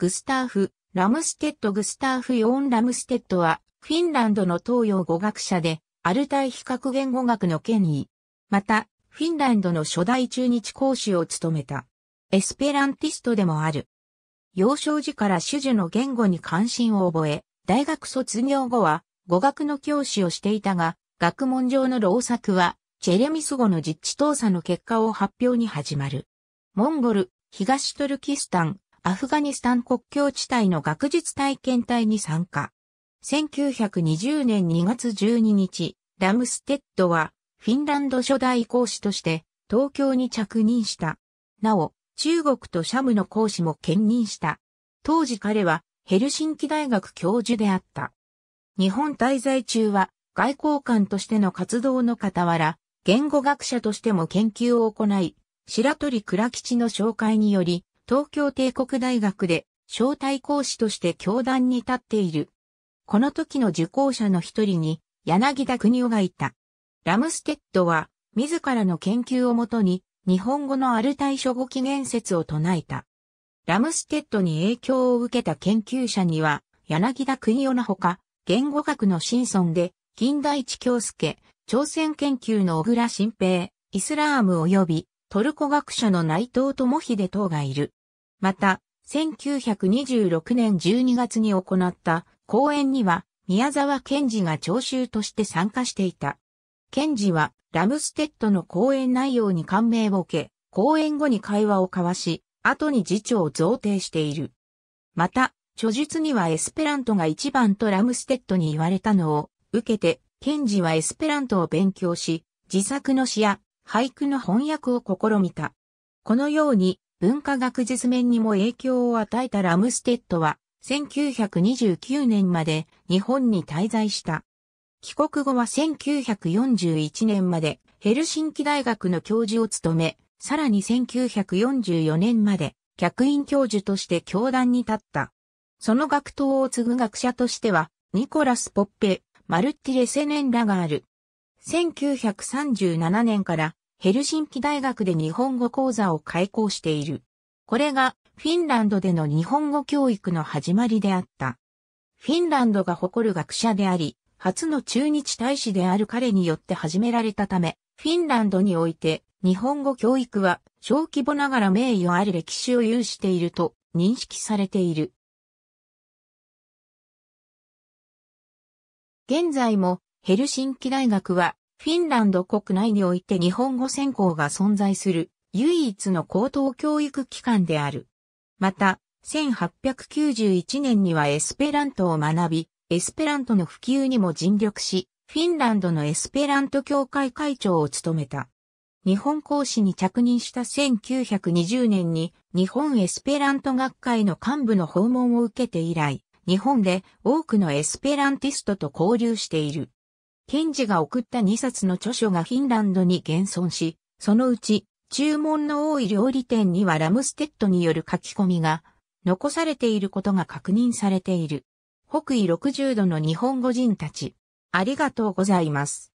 グスターフ・ラムステッド。グスターフ・ヨーン・ラムステッドは、フィンランドの東洋語学者で、アルタイ比較言語学の権威。また、フィンランドの初代駐日公使を務めた。エスペランティストでもある。幼少時から種々の言語に関心を覚え、大学卒業後は語学の教師をしていたが、学問上の労作は、チェレミス語の実地調査の結果を発表に始まる。モンゴル、東トルキスタン、アフガニスタン国境地帯の学術体験隊に参加。1920年2月12日、ラムステッドは、フィンランド初代公使として、東京に着任した。なお、中国とシャムの公使も兼任した。当時彼は、ヘルシンキ大学教授であった。日本滞在中は、外交官としての活動の傍ら、言語学者としても研究を行い、白鳥倉吉の紹介により、東京帝国大学で、招待講師として教壇に立っている。この時の受講者の一人に、柳田国男がいた。ラムステッドは、自らの研究をもとに、日本語のアルタイ諸語起源説を唱えた。ラムステッドに影響を受けた研究者には、柳田国男のほか、言語学のシンソンで、金田一京介、朝鮮研究の小倉新平、イスラーム及びトルコ学者の内藤智秀等がいる。また、1926年12月に行った講演には宮沢賢治が聴衆として参加していた。賢治はラムステッドの講演内容に感銘を受け、講演後に会話を交わし、後に次長を贈呈している。また、著述にはエスペラントが一番とラムステッドに言われたのを、受けて、賢治はエスペラントを勉強し、自作の詩や俳句の翻訳を試みた。このように文化学術面にも影響を与えたラムステッドは、1929年まで日本に滞在した。帰国後は1941年までヘルシンキ大学の教授を務め、さらに1944年まで客員教授として教壇に立った。その学頭を継ぐ学者としては、ニコラス・ポッペ、マルッティ・レセネンらがある。1937年からヘルシンキ大学で日本語講座を開講している。これがフィンランドでの日本語教育の始まりであった。フィンランドが誇る学者であり、初の駐日大使である彼によって始められたため、フィンランドにおいて日本語教育は小規模ながら名誉ある歴史を有していると認識されている。現在もヘルシンキ大学はフィンランド国内において日本語専攻が存在する唯一の高等教育機関である。また、1891年にはエスペラントを学び、エスペラントの普及にも尽力し、フィンランドのエスペラント協会会長を務めた。日本公使に着任した1920年に日本エスペラント学会の幹部の訪問を受けて以来、日本で多くのエスペランティストと交流している。賢治が送った2冊の著書がフィンランドに現存し、そのうち注文の多い料理店にはラムステッドによる書き込みが残されていることが確認されている。北緯60度の日本語人たち、ありがとうございます。